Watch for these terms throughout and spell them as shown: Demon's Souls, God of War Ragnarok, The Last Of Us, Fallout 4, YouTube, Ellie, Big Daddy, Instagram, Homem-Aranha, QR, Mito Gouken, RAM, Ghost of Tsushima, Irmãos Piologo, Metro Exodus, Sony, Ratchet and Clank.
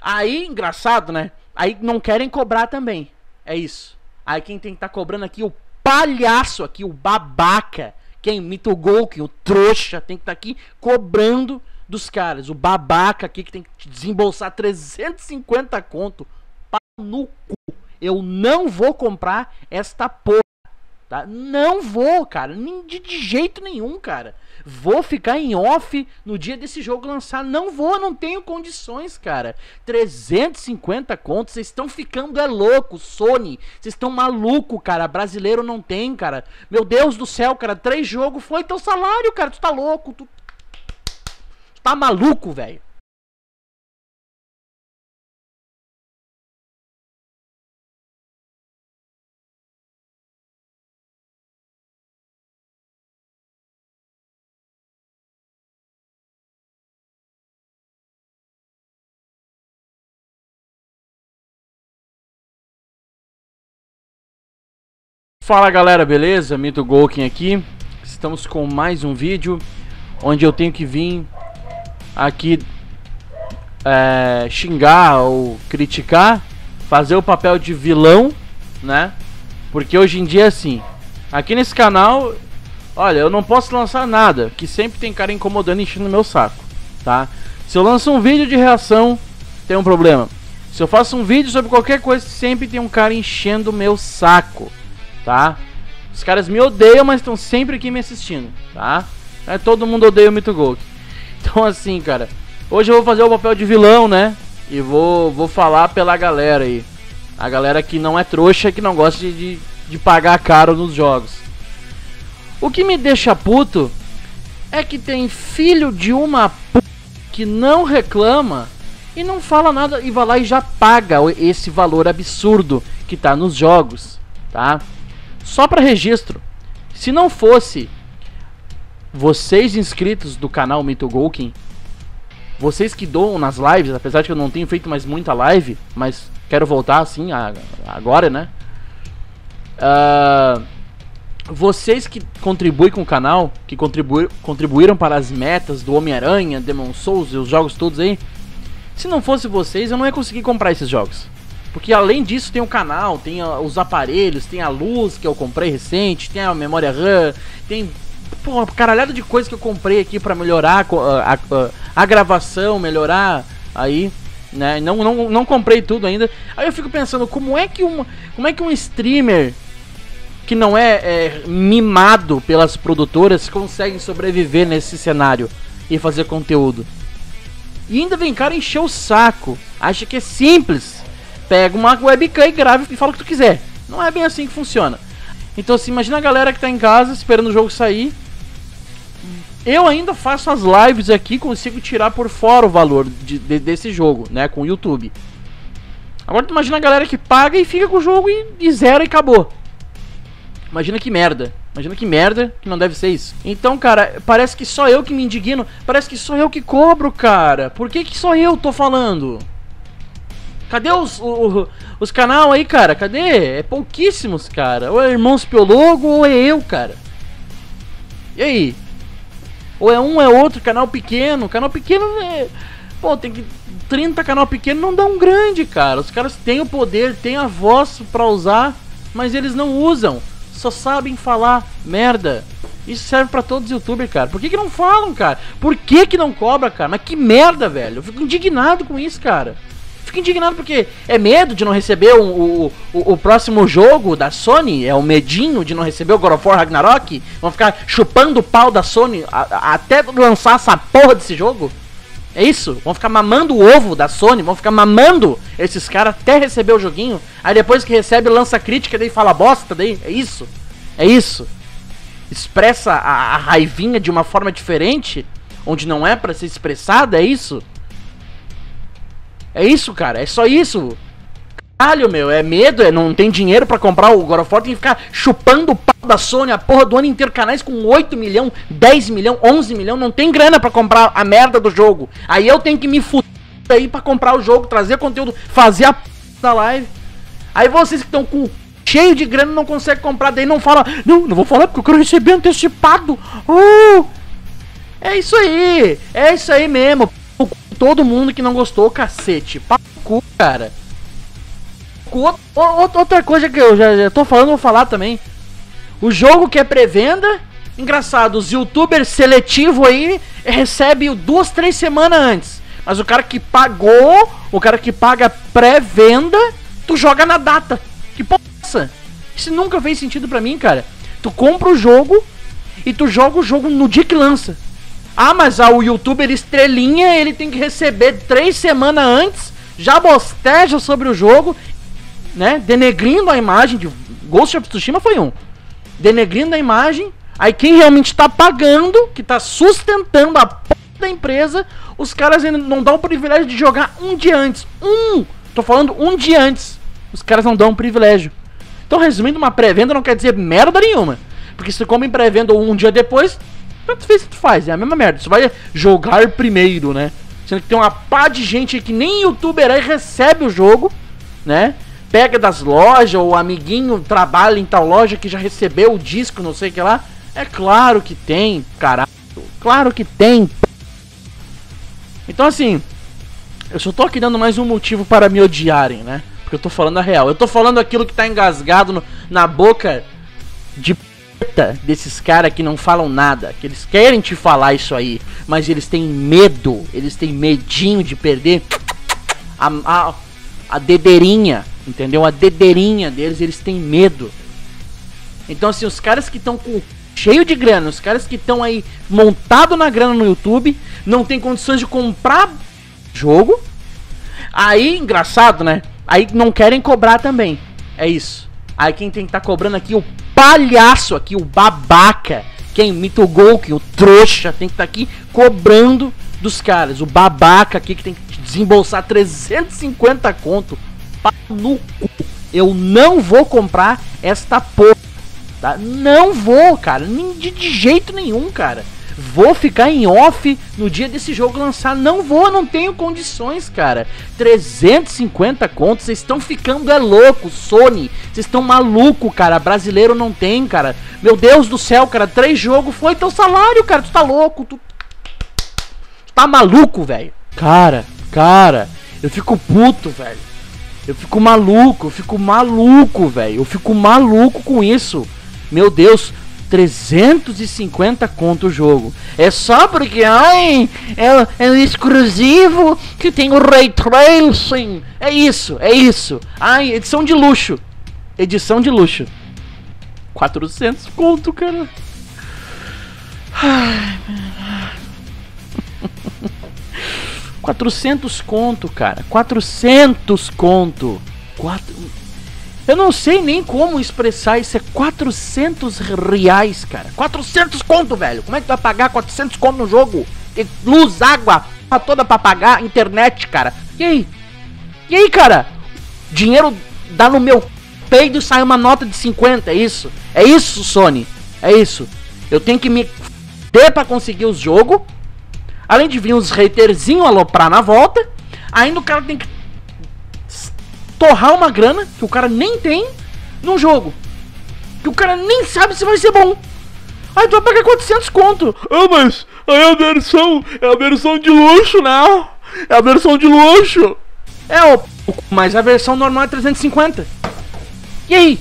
Aí, engraçado, né? Aí não querem cobrar também. É isso. Aí quem tem que tá cobrando aqui, o palhaço aqui, o babaca, quem? Mito Gouken, o trouxa, tem que tá aqui cobrando dos caras. O babaca aqui que tem que desembolsar 350 conto. Pau no cu. Eu não vou comprar esta porra. Tá? Não vou, cara. De jeito nenhum, cara. Vou ficar em off no dia desse jogo lançar. Não vou, não tenho condições, cara. 350 contos, vocês estão ficando é louco, Sony. Vocês estão maluco, cara. Brasileiro não tem, cara. Meu Deus do céu, cara. 3 jogos foi teu salário, cara. Tu tá louco. Tu tá maluco, velho. Fala galera, beleza? Mito Gouken aqui. Estamos com mais um vídeo onde eu tenho que vir aqui xingar ou criticar, fazer o papel de vilão, né? Porque hoje em dia é assim. Aqui nesse canal, olha, eu não posso lançar nada, que sempre tem cara incomodando e enchendo meu saco, tá? Se eu lanço um vídeo de reação, tem um problema. Se eu faço um vídeo sobre qualquer coisa, sempre tem um cara enchendo meu saco. Tá? Os caras me odeiam, mas estão sempre aqui me assistindo, tá? Todo mundo odeia o Mito Gouken. Então assim, cara, hoje eu vou fazer o papel de vilão, né? E vou falar pela galera aí. A galera que não é trouxa, que não gosta de pagar caro nos jogos. O que me deixa puto é que tem filho de uma puta que não reclama e não fala nada e vai lá e já paga esse valor absurdo que tá nos jogos, tá? Só para registro, se não fosse vocês inscritos do canal Mito Gouken, vocês que doam nas lives, apesar de que eu não tenho feito mais muita live, mas quero voltar assim agora, né? Vocês que contribuem com o canal, que contribuíram para as metas do Homem-Aranha, Demon's Souls e os jogos todos aí, se não fosse vocês eu não ia conseguir comprar esses jogos. Porque além disso tem o canal, tem os aparelhos, tem a luz que eu comprei recente, tem a memória RAM, tem uma caralhada de coisa que eu comprei aqui pra melhorar a gravação, melhorar aí, né? Não comprei tudo ainda. Aí eu fico pensando, como é que um streamer que não é mimado pelas produtoras consegue sobreviver nesse cenário e fazer conteúdo? E ainda vem cara encher o saco, acha que é simples. Pega uma webcam e grava e fala o que tu quiser. Não é bem assim que funciona. Então assim, imagina a galera que tá em casa esperando o jogo sair. Eu ainda faço as lives aqui, consigo tirar por fora o valor desse jogo, né, com o YouTube. Agora tu imagina a galera que paga e fica com o jogo e zera e acabou. Imagina que merda. Imagina que merda, que não deve ser isso. Então, cara, parece que só eu que me indigno. Parece que só eu que cobro, cara. Por que que só eu tô falando? Cadê os canal aí, cara? Cadê? É pouquíssimos, cara. Ou é Irmãos Piologo ou é eu, cara. E aí? Ou é um, é outro, canal pequeno. Canal pequeno é... Pô, tem que... 30 canal pequeno não dá um grande, cara. Os caras têm o poder, têm a voz pra usar, mas eles não usam. Só sabem falar merda. Isso serve pra todos os youtubers, cara. Por que que não falam, cara? Por que que não cobra, cara? Mas que merda, velho. Eu fico indignado com isso, cara. Fico indignado porque é medo de não receber o próximo jogo da Sony. É o medinho de não receber o God of War Ragnarok. Vão ficar chupando o pau da Sony até lançar essa porra desse jogo. É isso? Vão ficar mamando o ovo da Sony. Vão ficar mamando esses caras até receber o joguinho. Aí depois que recebe, lança crítica, daí fala bosta, daí. É isso? É isso? Expressa a raivinha de uma forma diferente, onde não é pra ser expressada, é isso? É isso, cara, é só isso. Caralho, meu, é medo, não tem dinheiro pra comprar o God of War, tem que ficar chupando o pau da Sony a porra do ano inteiro, canais com 8 milhão, 10 milhão, 11 milhão, não tem grana pra comprar a merda do jogo. Aí eu tenho que me fuder aí pra comprar o jogo, trazer conteúdo, fazer a porra da live. Aí vocês que estão com o cheio de grana não conseguem comprar, daí não fala, não vou falar porque eu quero receber antecipado. É isso aí mesmo, todo mundo que não gostou, cacete. Pau no cu, cara. Outra coisa que eu já tô falando, vou falar também. O jogo que é pré-venda, engraçado, os youtubers seletivos aí recebem 2, 3 semanas antes. Mas o cara que pagou, o cara que paga pré-venda, tu joga na data. Que porra é essa? Isso nunca fez sentido pra mim, cara. Tu compra o jogo e tu joga o jogo no dia que lança. Ah, mas o youtuber estrelinha, ele tem que receber 3 semanas antes, já bosteja sobre o jogo, né? Denegrindo a imagem de Ghost of Tsushima foi um. Denegrindo a imagem. Aí quem realmente tá pagando, que tá sustentando a p*** da empresa, os caras ainda não dão o privilégio de jogar um dia antes. Tô falando um dia antes. Os caras não dão o privilégio. Então, resumindo, uma pré-venda não quer dizer merda nenhuma. Porque se tu compra em pré-venda ou um dia depois, tanto fez que tu faz, é a mesma merda. Você vai jogar primeiro, né? Sendo que tem uma pá de gente que nem youtuber aí recebe o jogo, né? Pega das lojas, ou amiguinho trabalha em tal loja que já recebeu o disco, não sei o que lá. É claro que tem, caralho. Claro que tem. Então, assim, eu só tô aqui dando mais um motivo para me odiarem, né? Porque eu tô falando a real. Eu tô falando aquilo que tá engasgado na boca de puta desses caras que não falam nada. Que eles querem te falar isso aí, mas eles têm medo. Eles têm medinho de perder a dedeirinha, entendeu? A dedeirinha deles, eles têm medo. Então, assim, os caras que estão com cheio de grana, os caras que estão aí montado na grana no YouTube, não tem condições de comprar jogo. Aí, engraçado, né? Aí não querem cobrar também. É isso. Aí quem tem que tá cobrando aqui, o palhaço aqui, o babaca, quem? Mito Gouken, o trouxa, tem que tá aqui cobrando dos caras. O babaca aqui que tem que desembolsar 350 conto. Pau no cu. Eu não vou comprar esta porra, tá? Não vou, cara, de jeito nenhum, cara. Vou ficar em off no dia desse jogo lançar. Não vou, não tenho condições, cara. 350 contos, vocês estão ficando é louco, Sony. Vocês estão maluco, cara. Brasileiro não tem, cara. Meu Deus do céu, cara. 3 jogos foi teu salário, cara. Tu tá louco. Tu tá maluco, velho. Cara. Eu fico puto, velho. Eu fico maluco, velho. Eu fico maluco com isso. Meu Deus. 350 conto o jogo. É só porque, ai, é um exclusivo que tem o Ray Tracing. É isso. Ai, edição de luxo. 400 conto, cara. Ai, 400 conto, cara. 400 conto. Eu não sei nem como expressar isso, é 400 reais, cara. 400 conto, velho. Como é que tu vai pagar 400 conto no jogo? Tem luz, água, porra toda pra pagar, internet, cara. E aí, cara? Dinheiro dá no meu peido e sai uma nota de 50, é isso? É isso, Sony? É isso. Eu tenho que me fuder pra conseguir os jogos. Além de vir uns haterzinhos aloprar na volta. Ainda o cara tem que torrar uma grana que o cara nem tem num jogo que o cara nem sabe se vai ser bom. Aí tu vai pagar 400 conto. Ah, mas aí é a versão de luxo, né? É a versão de luxo. Mas a versão normal é 350. E aí?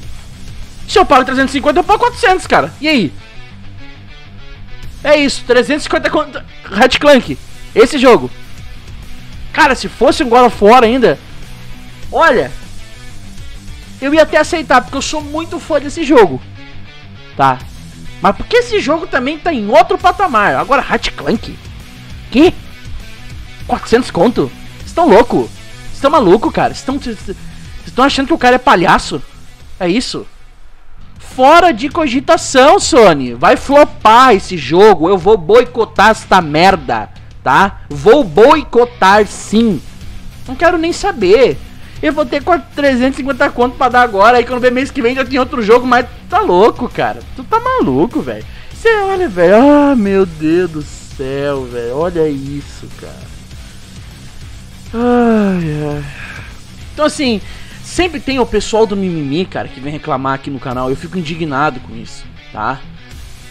Se eu pago 350, eu pago 400, cara. E aí? É isso, 350 conto. Ratchet and Clank, esse jogo. Cara, se fosse um God of War ainda, olha, eu ia até aceitar, porque eu sou muito fã desse jogo, tá? Mas porque esse jogo também tá em outro patamar. Agora, Ratchet and Clank? Que? 400 conto? Vocês tão louco? Vocês tão maluco, cara? Vocês tão achando que o cara é palhaço? É isso? Fora de cogitação, Sony. Vai flopar esse jogo. Eu vou boicotar esta merda, tá? Vou boicotar, sim. Não quero nem saber. Eu vou ter 350 conto pra dar agora, aí quando vem mês que vem já tem outro jogo, mas tá louco, cara. Tu tá maluco, velho. Você olha, velho. Ah, meu Deus do céu, velho. Olha isso, cara. Ai. Então, assim, sempre tem o pessoal do mimimi, cara, que vem reclamar aqui no canal. Eu fico indignado com isso, tá?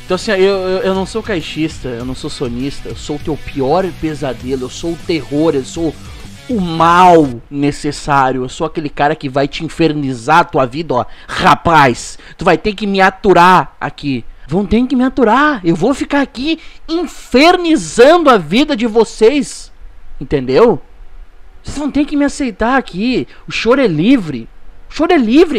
Então assim, eu não sou caixista, eu não sou sonista, eu sou o teu pior pesadelo, eu sou o terror, eu sou o mal necessário, eu sou aquele cara que vai te infernizar a tua vida, ó, rapaz, tu vai ter que me aturar aqui. Vão ter que me aturar, eu vou ficar aqui infernizando a vida de vocês, entendeu? Vocês vão ter que me aceitar aqui, o choro é livre, o choro é livre.